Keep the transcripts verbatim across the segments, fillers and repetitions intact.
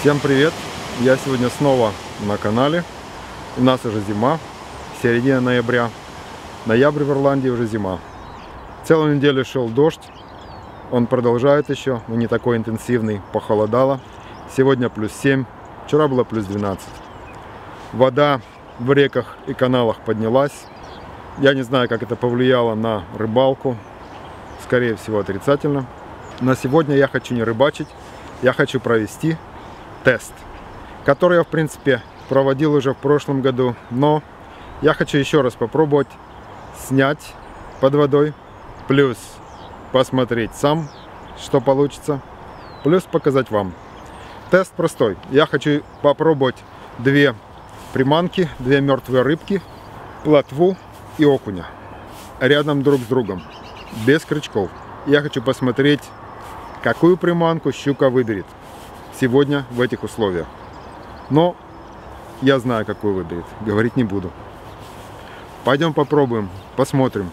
Всем привет! Я сегодня снова на канале. У нас уже зима, середина ноября. Ноябрь в Ирландии уже зима. Целую неделю шел дождь. Он продолжает еще, но не такой интенсивный. Похолодало. Сегодня плюс семь, вчера было плюс двенадцать. Вода в реках и каналах поднялась. Я не знаю, как это повлияло на рыбалку. Скорее всего, отрицательно. Но сегодня я хочу не рыбачить, я хочу провести тест, который я, в принципе, проводил уже в прошлом году, но я хочу еще раз попробовать снять под водой, плюс посмотреть сам, что получится, плюс показать вам. Тест простой. Я хочу попробовать две приманки, две мертвые рыбки, плотву и окуня, рядом друг с другом, без крючков. Я хочу посмотреть, какую приманку щука выберет сегодня в этих условиях. Но я знаю, какую выберет. Говорить не буду. Пойдем попробуем, посмотрим.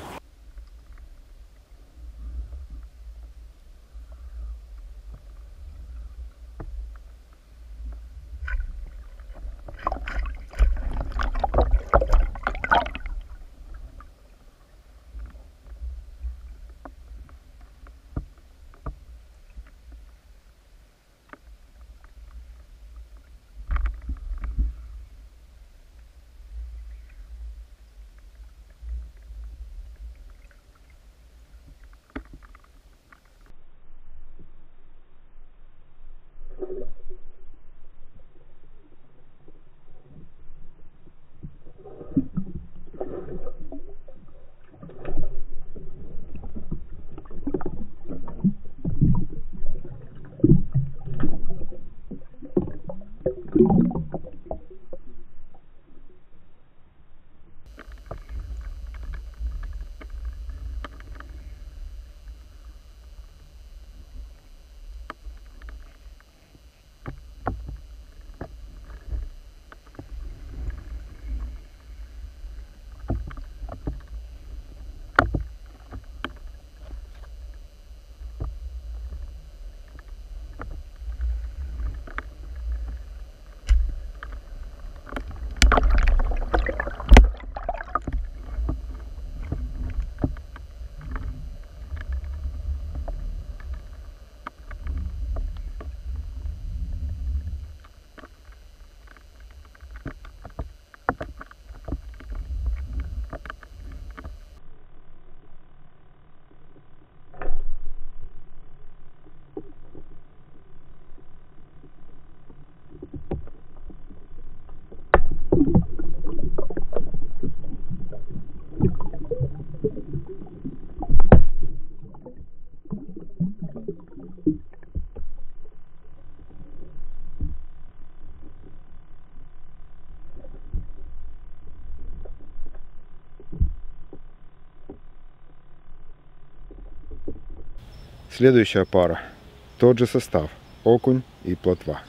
Следующая пара. Тот же состав. Окунь и плотва.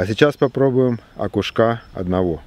А сейчас попробуем окушка одного.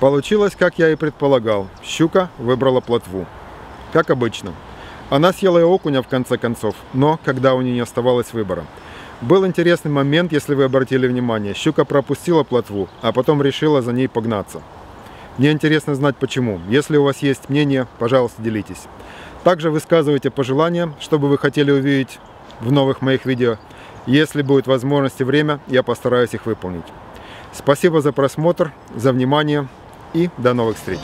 Получилось, как я и предполагал, щука выбрала плотву. Как обычно. Она съела и окуня в конце концов, но когда у нее не оставалось выбора. Был интересный момент, если вы обратили внимание, щука пропустила плотву, а потом решила за ней погнаться. Мне интересно знать почему. Если у вас есть мнение, пожалуйста, делитесь. Также высказывайте пожелания, что бы вы хотели увидеть в новых моих видео. Если будет возможность и время, я постараюсь их выполнить. Спасибо за просмотр, за внимание и до новых встреч!